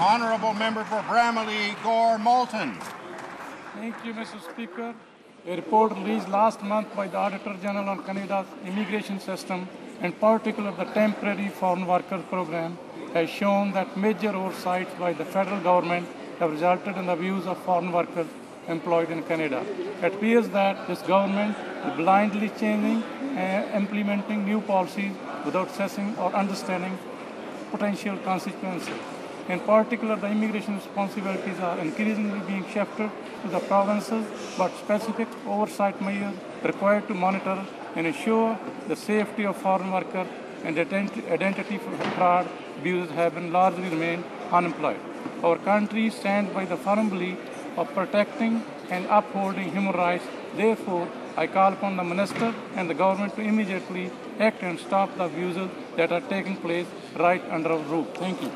Honourable Member for Bramalea-Gore-Malton. Thank you, Mr. Speaker. A report released last month by the Auditor General on Canada's immigration system, and particularly the temporary foreign workers program, has shown that major oversights by the federal government have resulted in the abuse of foreign workers employed in Canada. It appears that this government is blindly changing and implementing new policies without assessing or understanding potential consequences. In particular, the immigration responsibilities are increasingly being shifted to the provinces, but specific oversight measures required to monitor and ensure the safety of foreign workers and identity fraud abuses have been largely remained unemployed. Our country stands by the firm belief of protecting and upholding human rights. Therefore, I call upon the Minister and the government to immediately act and stop the abuses that are taking place right under our roof. Thank you.